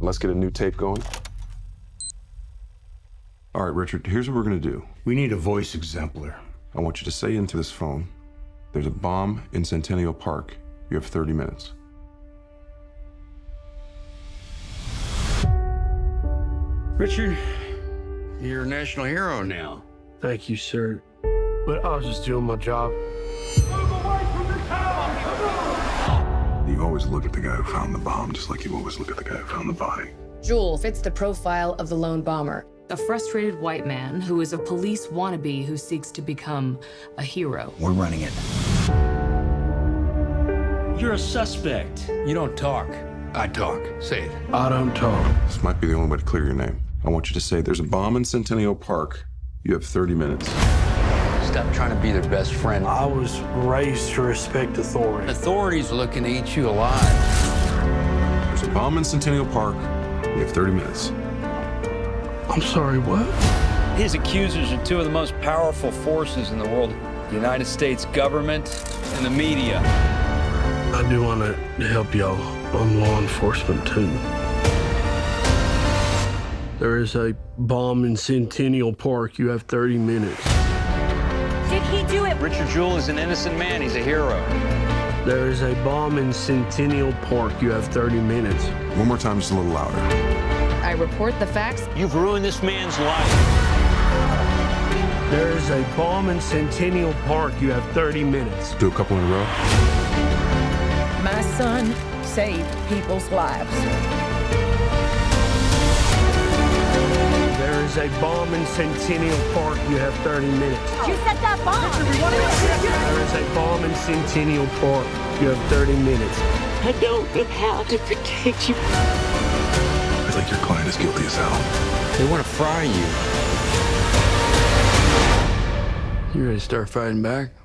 Let's get a new tape going. All right, Richard, here's what we're gonna do. We need a voice exemplar. I want you to say into this phone, there's a bomb in Centennial Park. You have 30 minutes. Richard, you're a national hero now. Thank you, sir. But I was just doing my job. Move away from the town! You always look at the guy who found the bomb, just like you always look at the guy who found the body. Jewell fits the profile of the lone bomber. A frustrated white man who is a police wannabe who seeks to become a hero. We're running it. You're a suspect. You don't talk. I talk. Say it. I don't talk. This might be the only way to clear your name. I want you to say there's a bomb in Centennial Park. You have 30 minutes. Stop trying to be their best friend. I was raised to respect authority. Authority's looking to eat you alive. There's a bomb in Centennial Park. You have 30 minutes. I'm sorry, what? His accusers are two of the most powerful forces in the world, the United States government and the media. I do want to help y'all on law enforcement, too. There is a bomb in Centennial Park. You have 30 minutes. Did he do it? Richard Jewell is an innocent man. He's a hero. There is a bomb in Centennial Park. You have 30 minutes. One more time, just a little louder. I report the facts. You've ruined this man's life. There is a bomb in Centennial Park. You have 30 minutes. Do a couple in a row. My son saved people's lives. There is a bomb in Centennial Park. You have 30 minutes. You set that bomb. There is a bomb in Centennial Park. You have 30 minutes. I don't know how to protect you. Like your client is guilty as hell. They want to fry you. You ready to start fighting back?